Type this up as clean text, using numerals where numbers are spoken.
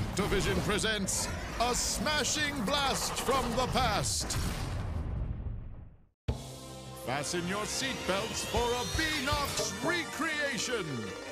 Activision presents a smashing blast from the past. Fasten your seatbelts for a Beenox recreation.